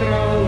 throw